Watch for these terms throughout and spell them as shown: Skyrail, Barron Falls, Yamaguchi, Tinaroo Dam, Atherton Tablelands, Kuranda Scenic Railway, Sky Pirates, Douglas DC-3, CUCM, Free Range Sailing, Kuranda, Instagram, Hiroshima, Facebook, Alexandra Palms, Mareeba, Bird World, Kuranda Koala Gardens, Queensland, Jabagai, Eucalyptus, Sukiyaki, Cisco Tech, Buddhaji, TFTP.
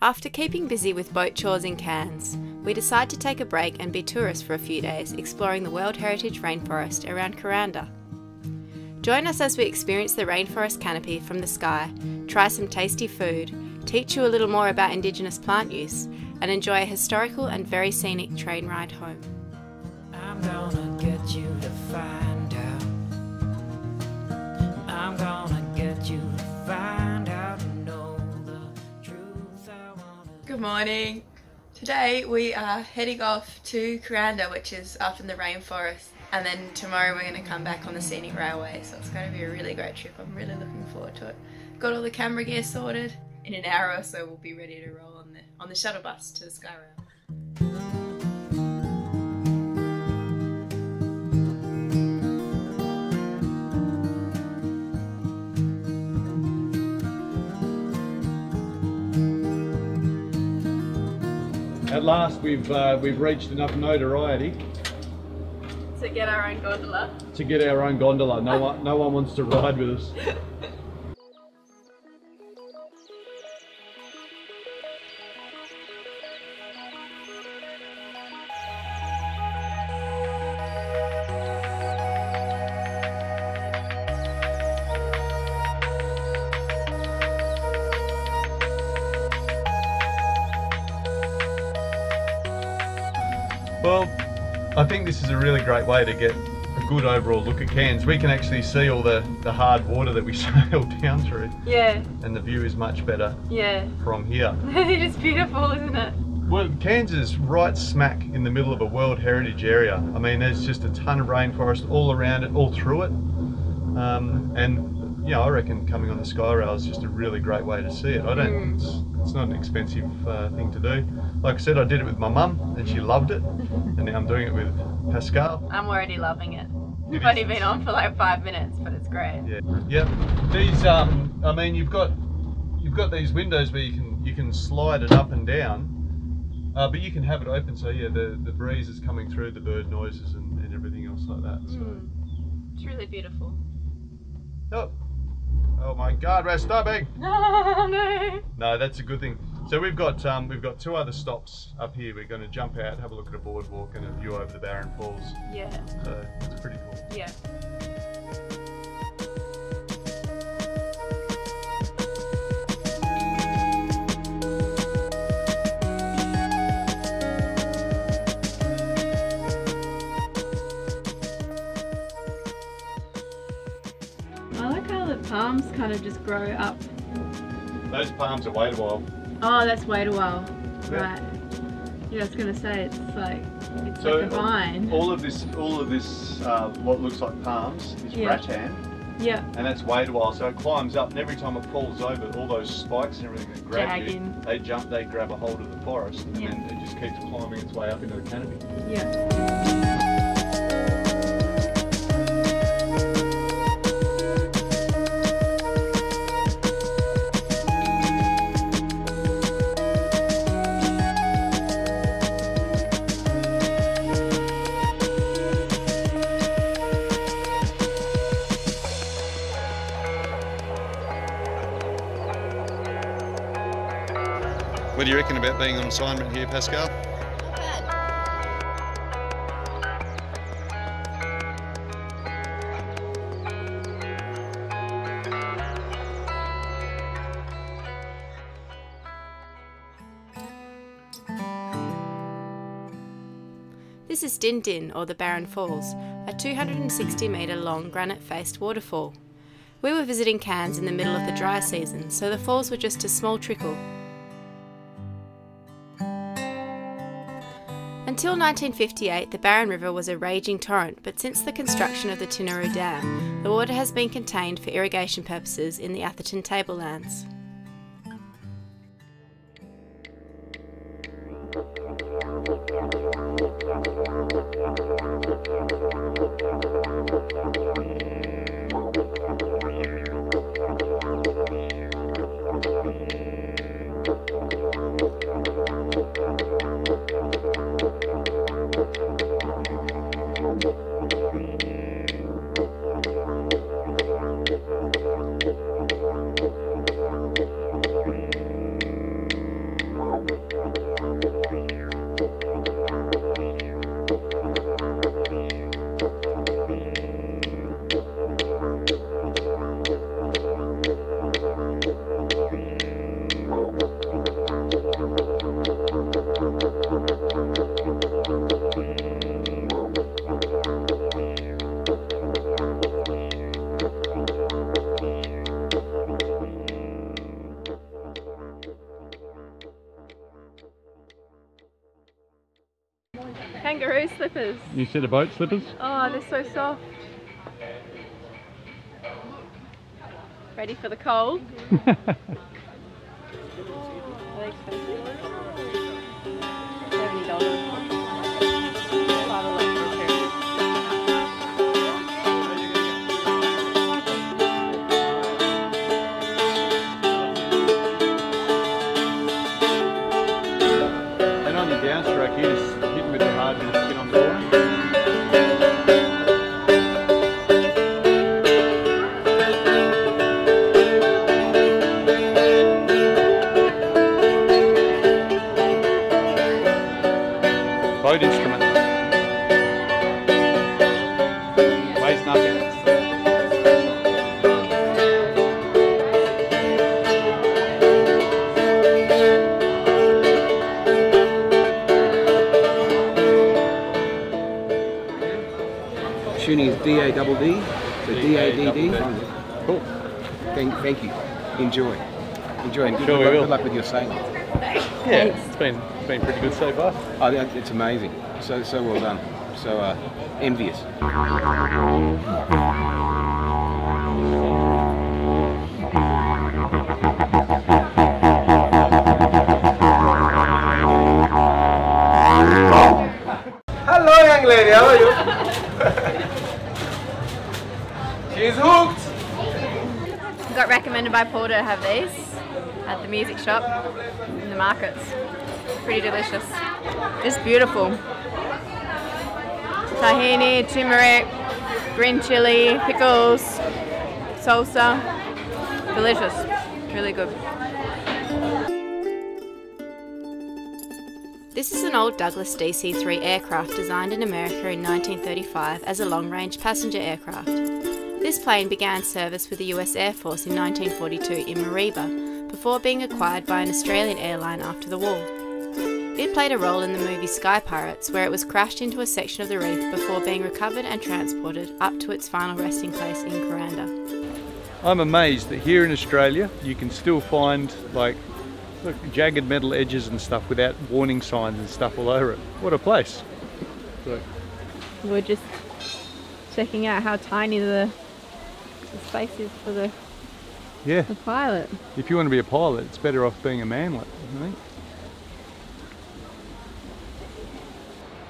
After keeping busy with boat chores in Cairns, we decide to take a break and be tourists for a few days, exploring the World Heritage Rainforest around Kuranda. Join us as we experience the rainforest canopy from the sky, try some tasty food, teach you a little more about Indigenous plant use, and enjoy a historical and very scenic train ride home. I'm gonna get you to find out. I'm gonna get you to find out and know the truth I wanna. Good morning. Today we are heading off to Kuranda, which is up in the rainforest. And then tomorrow we're going to come back on the Scenic Railway, so it's going to be a really great trip. I'm really looking forward to it. Got all the camera gear sorted. In an hour or so we'll be ready to roll on the shuttle bus to the Skyrail. At last we've reached enough notoriety to get our own gondola. To get our own gondola. No one wants to ride with us. Well, I think this is a really great way to get a good overall look at Cairns. We can actually see all the hard water that we sailed down through. Yeah. And the view is much better. Yeah. From here. It is beautiful, isn't it? Well, Cairns is right smack in the middle of a World Heritage area. I mean, there's just a ton of rainforest all around it, all through it. And yeah, I reckon coming on the Skyrail is just a really great way to see it. I don't. It's not an expensive thing to do. Like I said, I did it with my mum and she loved it. And now I'm doing it with Pascal. I'm already loving it. We've only been on for like 5 minutes, but it's great. Yeah. Yep. These I mean you've got these windows where you can slide it up and down. But you can have it open, so yeah, the breeze is coming through, the bird noises and everything else like that. So it's really beautiful. Oh. Oh my God, we're stopping! No. No, that's a good thing. So we've got two other stops up here. We're going to jump out, have a look at a boardwalk, and a view over the Barron Falls. Yeah. So it's pretty cool. Yeah. Palms kind of just grow up. Those palms are wait a while. Oh, that's wait a while. Yeah. Right. Yeah, I was going to say it's like a vine. All of this, what looks like palms is rattan. Yeah. And that's wait a while, so it climbs up, and every time it falls over, all those spikes and everything that grab you, they jump, they grab a hold of the forest, and then it just keeps climbing its way up into the canopy. Yeah. What do you reckon about being on assignment here, Pascal? Not bad. This is Din Din, or the Barron Falls, a 260 metre long granite-faced waterfall. We were visiting Cairns in the middle of the dry season, so the falls were just a small trickle. Until 1958, the Barron River was a raging torrent, but since the construction of the Tinaroo Dam, the water has been contained for irrigation purposes in the Atherton Tablelands. Kangaroo slippers. You said a boat slippers? Oh, they're so soft. Ready for the cold? Tuning is D-A-double-D, so D-A-D-D. Cool. Thank you. Enjoy. Enjoy and good luck with your sailing. Yeah, it's been pretty good so far. Oh, it's amazing. So well done. So envious. Hello, young lady. How are you? She's hooked! Got recommended by Paul to have these at the music shop in the markets. Pretty delicious. It's beautiful. Tahini, turmeric, green chili, pickles, salsa. Delicious. Really good. This is an old Douglas DC-3 aircraft designed in America in 1935 as a long-range passenger aircraft. This plane began service with the US Air Force in 1942 in Mareeba, before being acquired by an Australian airline after the war. It played a role in the movie Sky Pirates, where it was crashed into a section of the reef before being recovered and transported up to its final resting place in Kuranda. I'm amazed that here in Australia you can still find jagged metal edges and stuff without warning signs and stuff all over it. What a place. Look. We're just checking out how tiny the space is for the pilot. If you want to be a pilot, it's better off being a manlet, I think.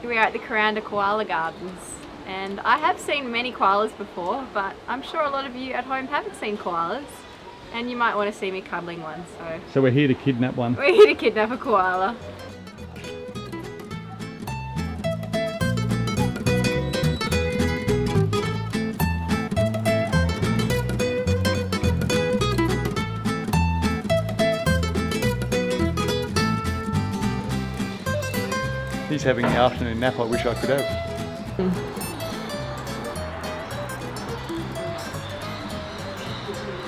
Here we are at the Kuranda Koala Gardens, and I have seen many koalas before, but I'm sure a lot of you at home haven't seen koalas. And you might want to see me cuddling one, so we're here to kidnap one. We're here to kidnap a koala. He's having the afternoon nap I wish I could have.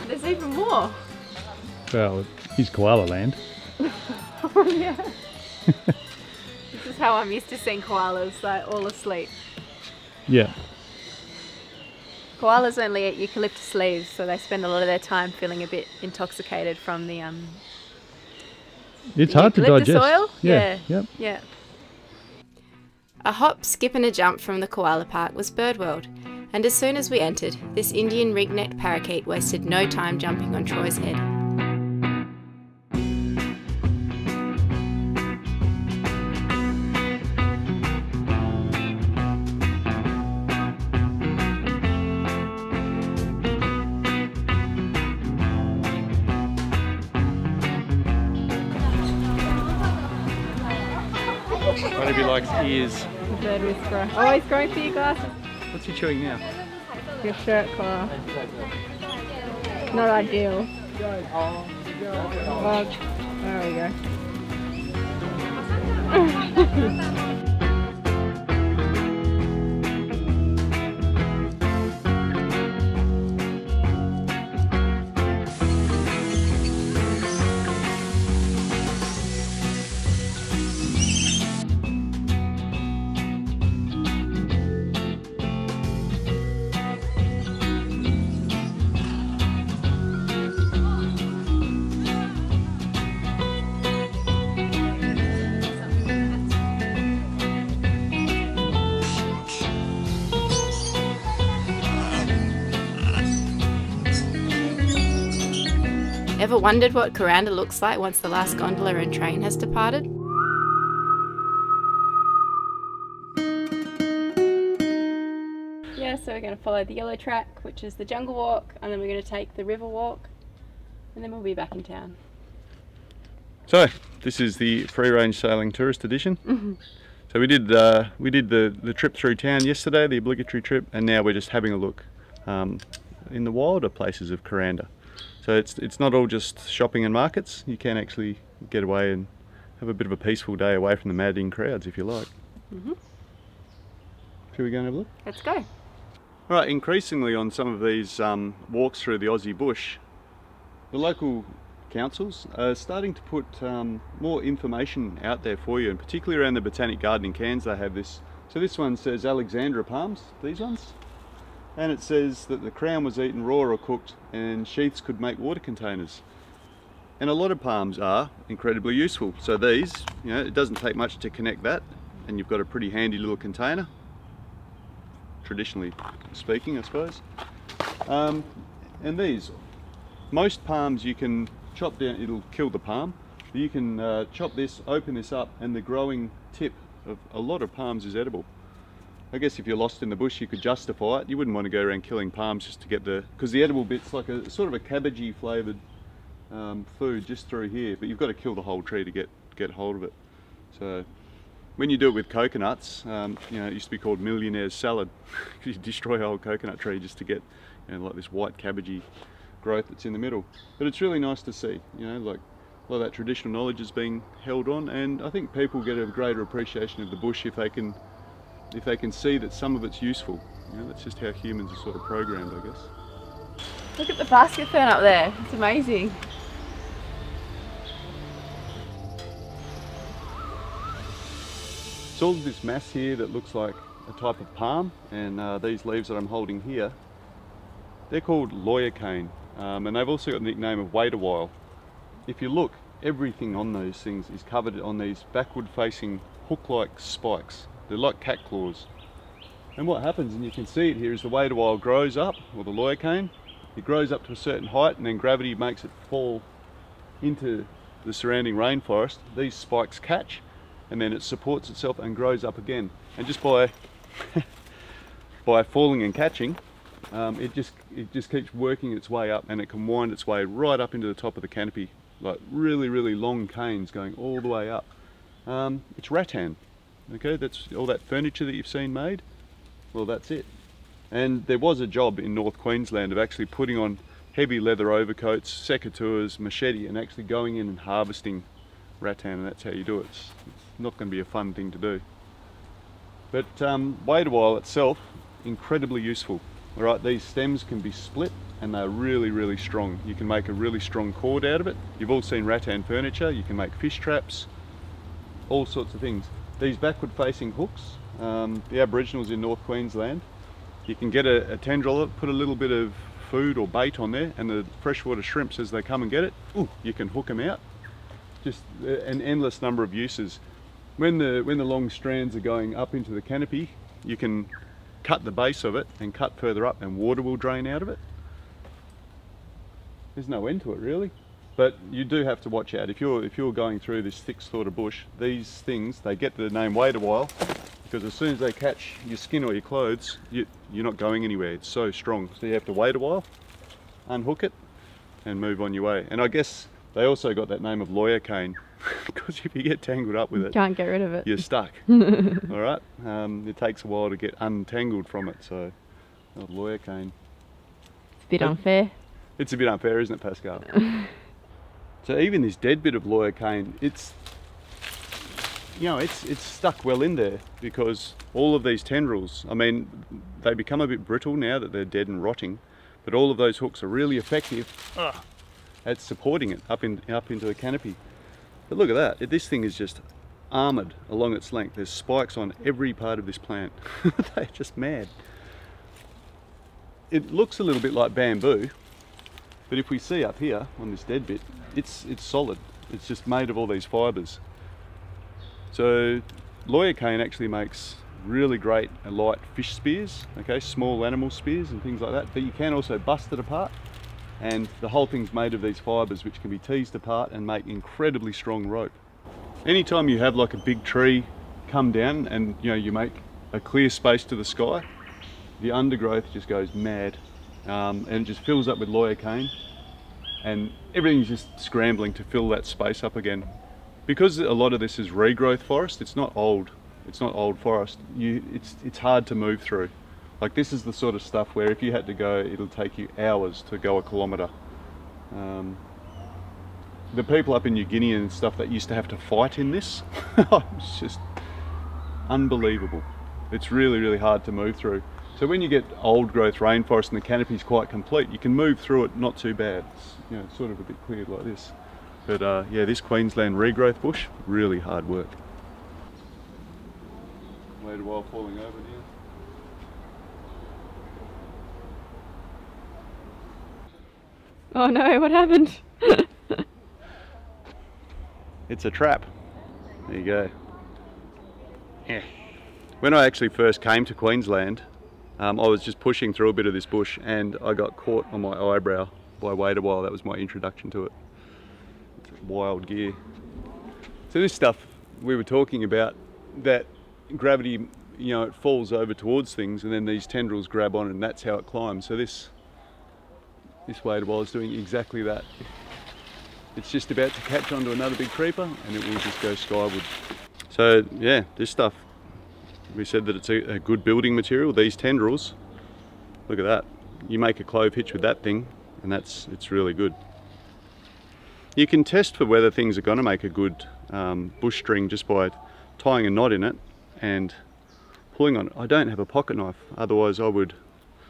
There's even more. Well, it's koala land. Oh, yeah. This is how I'm used to seeing koalas, like all asleep. Yeah. Koalas only eat eucalyptus leaves, so they spend a lot of their time feeling a bit intoxicated from the It's hard to digest. Oil? Yeah. Yeah. Yeah. A hop, skip and a jump from the koala park was Bird World. And as soon as we entered, this Indian ringneck parakeet wasted no time jumping on Troy's head. One of you likes ears. The bird whisperer. Oh, he's going for your glasses. What's he chewing now? Your shirt collar. Not ideal. There we go. Ever wondered what Kuranda looks like once the last gondola and train has departed? Yeah, so we're going to follow the yellow track, which is the jungle walk, and then we're going to take the river walk, and then we'll be back in town. So this is the Free Range Sailing Tourist Edition. So we did the trip through town yesterday, the obligatory trip, and now we're just having a look in the wilder places of Kuranda. So it's not all just shopping and markets. You can actually get away and have a bit of a peaceful day away from the madding crowds if you like. Should we go and have a look? Let's go. All right, increasingly on some of these walks through the Aussie bush, the local councils are starting to put more information out there for you, and particularly around the Botanic Garden in Cairns they have this. So this one says Alexandra Palms, these ones. And it says that the crown was eaten raw or cooked, and sheaths could make water containers. And a lot of palms are incredibly useful. So these, you know, it doesn't take much to connect that, and you've got a pretty handy little container, traditionally speaking, I suppose. And these, most palms you can chop down, it'll kill the palm. You can chop this, open this up, and the growing tip of a lot of palms is edible. I guess if you're lost in the bush, you could justify it. You wouldn't want to go around killing palms just to get the, because the edible bit's like a sort of a cabbagey flavoured food just through here, but you've got to kill the whole tree to get hold of it. So when you do it with coconuts, you know, it used to be called millionaire's salad. You destroy a whole coconut tree just to get, you know, like this white cabbagey growth that's in the middle. But it's really nice to see, you know, like a lot of that traditional knowledge is being held on, and I think people get a greater appreciation of the bush if they can see that some of it's useful. You know, that's just how humans are sort of programmed, I guess. Look at the basket fern up there, it's amazing. It's all this mass here that looks like a type of palm, and these leaves that I'm holding here, they're called lawyer cane, and they've also got the nickname of wait a while. If you look, everything on those things is covered on these backward facing hook-like spikes. They're like cat claws. And what happens, and you can see it here, is the wait a while grows up, or the lawyer cane, it grows up to a certain height, and then gravity makes it fall into the surrounding rainforest. These spikes catch, and then it supports itself and grows up again. And just by by falling and catching, it just keeps working its way up, and it can wind its way right up into the top of the canopy, like really, really long canes going all the way up. It's rattan. Okay, that's all that furniture that you've seen made. Well, that's it. And there was a job in North Queensland of actually putting on heavy leather overcoats, secateurs, machete, and actually going in and harvesting rattan, and that's how you do it. It's not going to be a fun thing to do. But wait a while itself, incredibly useful. All right, these stems can be split, and they're really, really strong. You can make a really strong cord out of it. You've all seen rattan furniture. You can make fish traps, all sorts of things. These backward facing hooks, the Aboriginals in North Queensland, you can get a tendril, put a little bit of food or bait on there, and the freshwater shrimps, as they come and get it, you can hook them out. Just an endless number of uses. When the long strands are going up into the canopy, you can cut the base of it and cut further up, and water will drain out of it. There's no end to it, really. But you do have to watch out. If you're going through this thick sort of bush, these things, they get the name wait a while, because as soon as they catch your skin or your clothes, you're not going anywhere. It's so strong. So you have to wait a while, unhook it, and move on your way. And I guess they also got that name of lawyer cane, because if you get tangled up with it, you can't get rid of it. You're stuck. All right. It takes a while to get untangled from it. So, lawyer cane. It's a bit unfair. It's a bit unfair, isn't it, Pascal? So even this dead bit of lawyer cane, it's you know, it's stuck well in there, because all of these tendrils, I mean, they become a bit brittle now that they're dead and rotting, but all of those hooks are really effective at supporting it up into the canopy. But look at that, this thing is just armoured along its length. There's spikes on every part of this plant. They're just mad. It looks a little bit like bamboo, but if we see up here on this dead bit, it's solid. It's just made of all these fibres. So lawyer cane actually makes really great light fish spears, okay, small animal spears and things like that, but you can also bust it apart, and the whole thing's made of these fibres which can be teased apart and make incredibly strong rope. Anytime you have like a big tree come down and, you know, you make a clear space to the sky, the undergrowth just goes mad, and it just fills up with lawyer cane, and everything's just scrambling to fill that space up again. Because a lot of this is regrowth forest, it's not old forest, it's hard to move through. Like, this is the sort of stuff where if you had to go, it'll take you hours to go a kilometre. The people up in New Guinea and stuff that used to have to fight in this, it's just unbelievable. It's really, really hard to move through. So when you get old growth rainforest and the canopy's quite complete, you can move through it not too bad. It's, you know, it's sort of a bit cleared like this. But yeah, this Queensland regrowth bush, really hard work. Waited a while falling over here. Oh no, what happened? It's a trap. There you go. Yeah. When I actually first came to Queensland, I was just pushing through a bit of this bush and I got caught on my eyebrow by Wait a While. That was my introduction to it. It's wild gear. So this stuff we were talking about, that gravity, you know, it falls over towards things and then these tendrils grab on and that's how it climbs. So this Wait a While is doing exactly that. It's just about to catch onto another big creeper and it will just go skyward. So yeah, this stuff, we said that it's a good building material. These tendrils, look at that. You make a clove hitch with that thing and it's really good. You can test for whether things are going to make a good bush string just by tying a knot in it and pulling on it. I don't have a pocket knife, otherwise I would...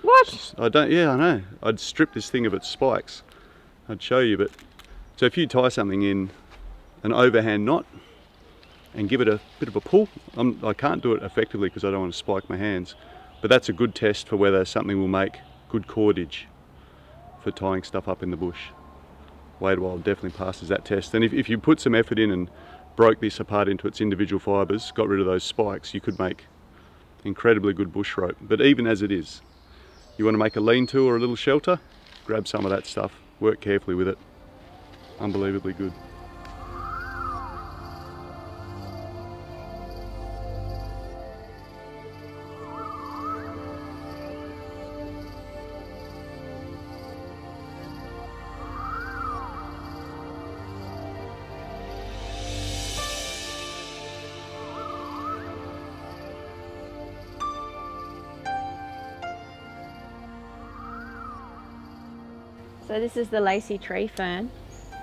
What? I don't, yeah, I know. I'd strip this thing of its spikes. I'd show you, but... So if you tie something in an overhand knot and give it a bit of a pull, I can't do it effectively because I don't want to spike my hands, but that's a good test for whether something will make good cordage for tying stuff up in the bush. Wait a While definitely passes that test. And if you put some effort in and broke this apart into its individual fibres, got rid of those spikes, you could make incredibly good bush rope. But even as it is, you want to make a lean-to or a little shelter, grab some of that stuff, work carefully with it. Unbelievably good. So this is the lacy tree fern,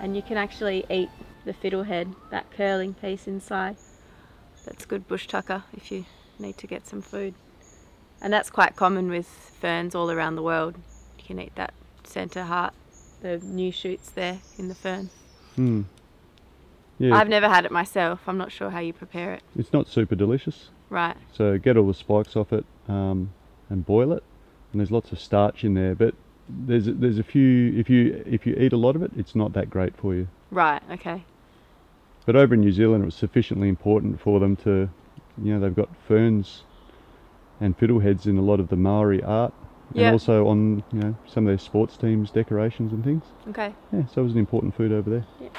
and you can actually eat the fiddlehead, that curling piece inside. That's good bush tucker if you need to get some food. And that's quite common with ferns all around the world. You can eat that centre heart, the new shoots there in the fern. Mm. Yeah. I've never had it myself. I'm not sure how you prepare it. It's not super delicious. Right. So get all the spikes off it and boil it. And there's lots of starch in there, but there's a few, if you eat a lot of it, it's not that great for you. Right, okay. But over in New Zealand, it was sufficiently important for them to, you know, they've got ferns and fiddleheads in a lot of the Maori art, and yep, also on, you know, some of their sports teams decorations and things. Okay. Yeah, so it was an important food over there. Yep.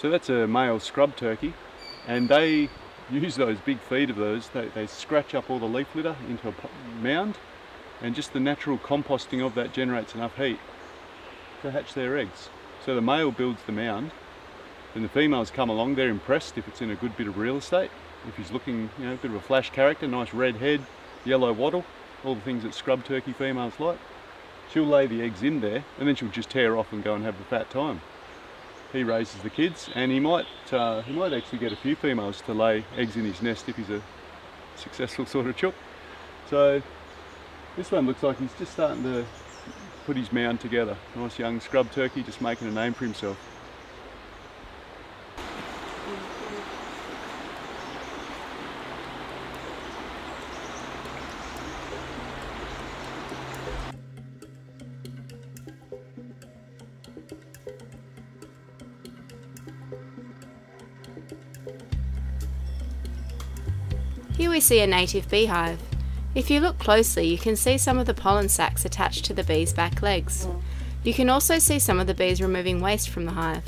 So that's a male scrub turkey, and they use those big feet of those. They scratch up all the leaf litter into a mound, and just the natural composting of that generates enough heat to hatch their eggs. So the male builds the mound, and the females come along. They're impressed if it's in a good bit of real estate. If he's looking, you know, a bit of a flash character, nice red head, yellow waddle, all the things that scrub turkey females like. She'll lay the eggs in there, and then she'll just tear off and go and have the fat time. He raises the kids, and he might actually get a few females to lay eggs in his nest if he's a successful sort of chook. So this one looks like he's just starting to put his mound together. Nice young scrub turkey, just making a name for himself. Here we see a native beehive. If you look closely, you can see some of the pollen sacs attached to the bees' back legs. You can also see some of the bees removing waste from the hive.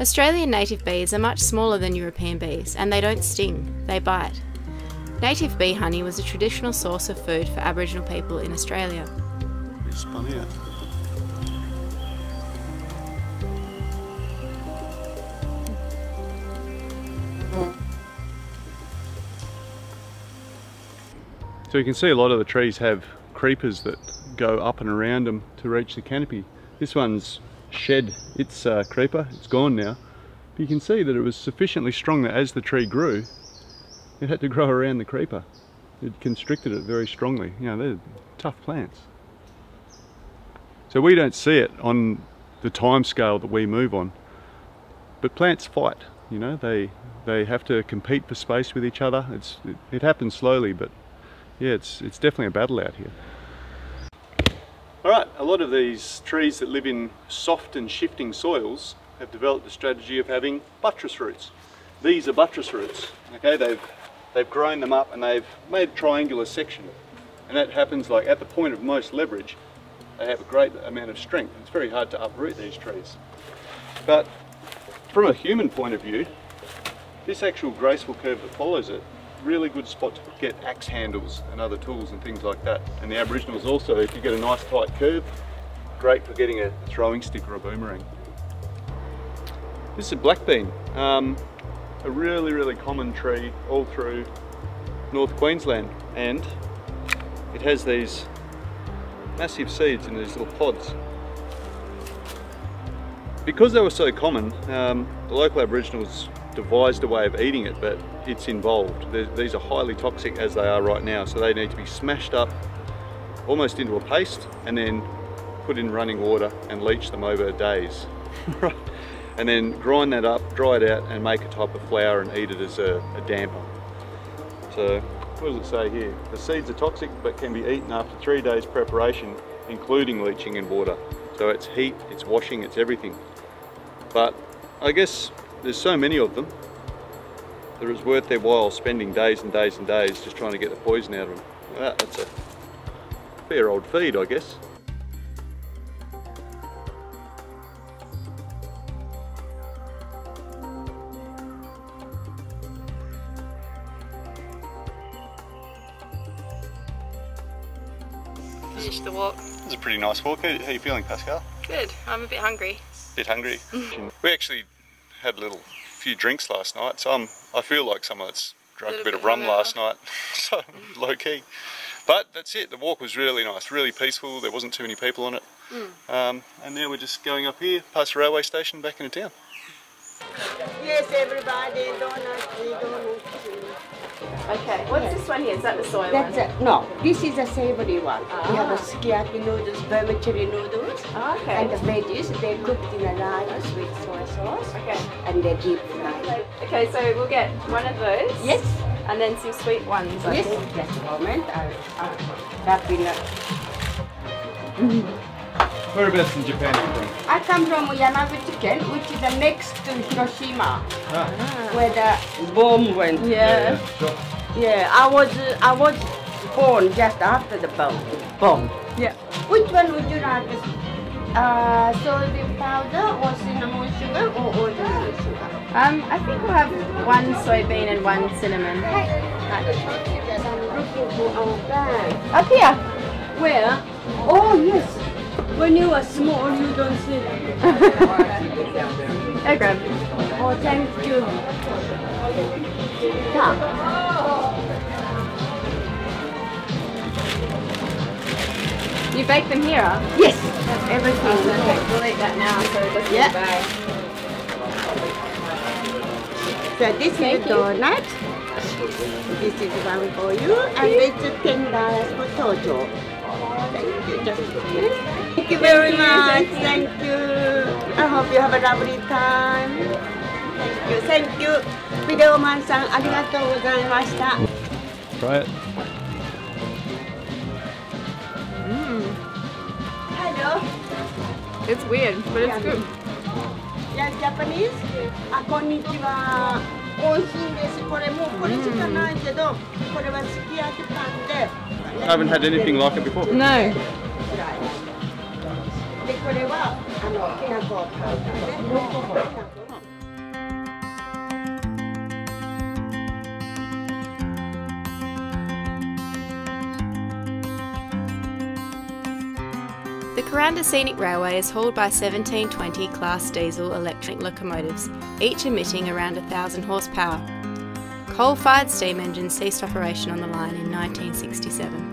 Australian native bees are much smaller than European bees, and they don't sting, they bite. Native bee honey was a traditional source of food for Aboriginal people in Australia. It's spun out. So you can see a lot of the trees have creepers that go up and around them to reach the canopy. This one's shed its creeper, it's gone now. But you can see that it was sufficiently strong that as the tree grew, it had to grow around the creeper. It constricted it very strongly. You know, they're tough plants. So we don't see it on the time scale that we move on. But plants fight, you know, they have to compete for space with each other. It happens slowly, but yeah, it's definitely a battle out here. Alright, a lot of these trees that live in soft and shifting soils have developed the strategy of having buttress roots. These are buttress roots. Okay, they've grown them up and they've made triangular section. And that happens like at the point of most leverage, they have a great amount of strength. It's very hard to uproot these trees. But from a human point of view, this actual graceful curve that follows it, really good spot to get axe handles and other tools and things like that. And the Aboriginals also, if you get a nice tight curve, great for getting a throwing stick or a boomerang. This is a black bean, a really, really common tree all through North Queensland. And it has these massive seeds in these little pods. Because they were so common, the local Aboriginals devised a way of eating it, but it's involved. These are highly toxic as they are right now, so they need to be smashed up almost into a paste and then put in running water and leach them over days. And then grind that up, dry it out, and make a type of flour and eat it as a damper. So what does it say here? The seeds are toxic but can be eaten after 3 days preparation, including leaching in water. So it's heat, it's washing, it's everything. But I guess there's so many of them that it's worth their while spending days and days and days just trying to get the poison out of them. Well, that's a fair old feed, I guess. Finish the walk. It's a pretty nice walk. How are you feeling, Pascal? Good. I'm a bit hungry. A bit hungry. We actually had a few drinks last night, so I feel like someone that's drunk a bit of rum last night, so low key. But that's it. The walk was really nice, really peaceful. There wasn't too many people on it. And now we're just going up here, past the railway station, back into town. Yes, everybody. Okay. What's this one here? Is that the soy one? No, this is a savoury one. Ah. We have a sukiyaki noodles, vermicelli noodles. Ah, okay. And the veggies, they're cooked in a rice with soy sauce. Okay. And they're deep fried. Okay, so we'll get one of those. Yes. And then some sweet ones. Yes. Just a moment. I'll wrap it up. Whereabouts in Japan are you from? I come from Yamaguchi Ken, which is next to Hiroshima, where the bomb went. Yeah. Yeah, I was born just after the bomb. Yeah. Which one would you like? Salt powder or cinnamon sugar or ordinary sugar? I think we'll have one soybean and one cinnamon. Hey. I'm looking for our bag. Up here? Where? Oh, yes. When you are small, you don't see them. Okay. Oh, thank you. Come. You bake them here? Yes. That's everything. Oh, perfect. We'll eat that now. So it doesn't go. So this is the donut. This is one for you, and it's $10 for total. Thank you. Thank you very much. Thank you. I hope you have a lovely time. Thank you. Thank you. Videoman-san, arigatou gozaimashita. Try it. Hello. It's weird, but it's good. Yes, Japanese. Konnichiwa. I haven't had anything like it before. No. The Kuranda Scenic Railway is hauled by 1720 class diesel electric locomotives, each emitting around 1,000 horsepower. Coal-fired steam engines ceased operation on the line in 1967.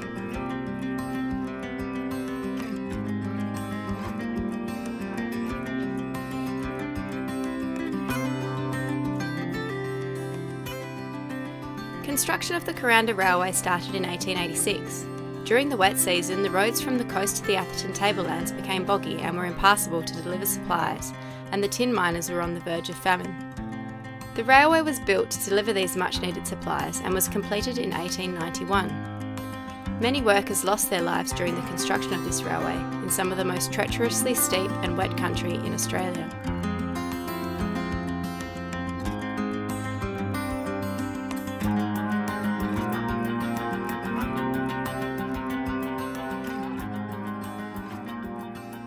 Construction of the Kuranda Railway started in 1886. During the wet season, the roads from the coast to the Atherton Tablelands became boggy and were impassable to deliver supplies, and the tin miners were on the verge of famine. The railway was built to deliver these much-needed supplies and was completed in 1891. Many workers lost their lives during the construction of this railway in some of the most treacherously steep and wet country in Australia.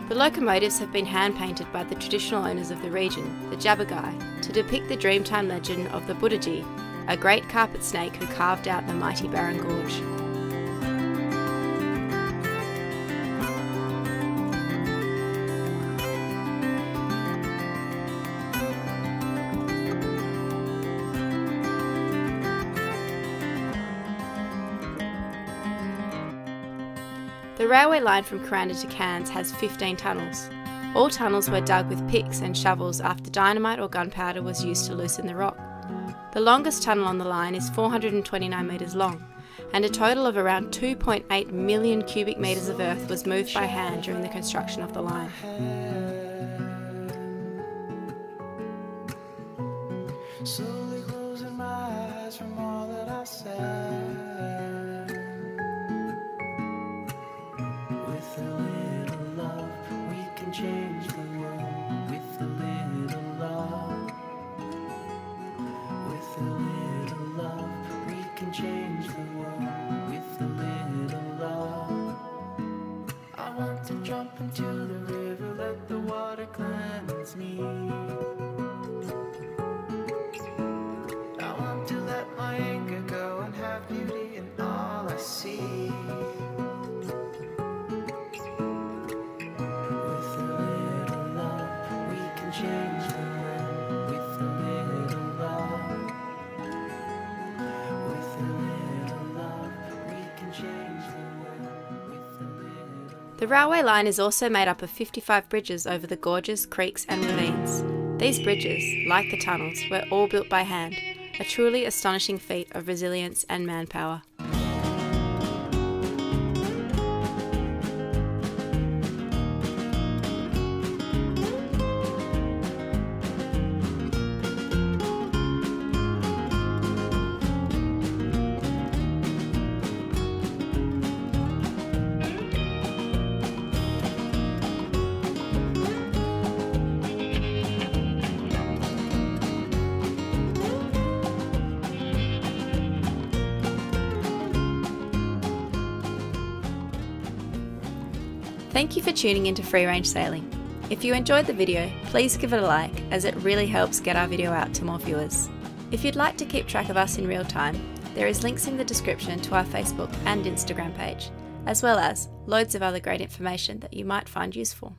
The locomotives have been hand-painted by the traditional owners of the region, the Jabagai, to depict the Dreamtime legend of the Buddhaji, a great carpet snake who carved out the mighty Barron Gorge. The railway line from Kuranda to Cairns has 15 tunnels. All tunnels were dug with picks and shovels after dynamite or gunpowder was used to loosen the rock. The longest tunnel on the line is 429 metres long, and a total of around 2.8 million cubic metres of earth was moved by hand during the construction of the line. Slowly closing my eyes from all that I said. Change the world with a little love. With a little love, we can change the world with a little love. I want to jump into the river, let the water cleanse me. I want to let my anger go and have beauty in all I see. The railway line is also made up of 55 bridges over the gorges, creeks and ravines. These bridges, like the tunnels, were all built by hand, a truly astonishing feat of resilience and manpower. Thank you for tuning into Free Range Sailing. If you enjoyed the video, please give it a like, as it really helps get our video out to more viewers. If you'd like to keep track of us in real time, there is links in the description to our Facebook and Instagram page, as well as loads of other great information that you might find useful.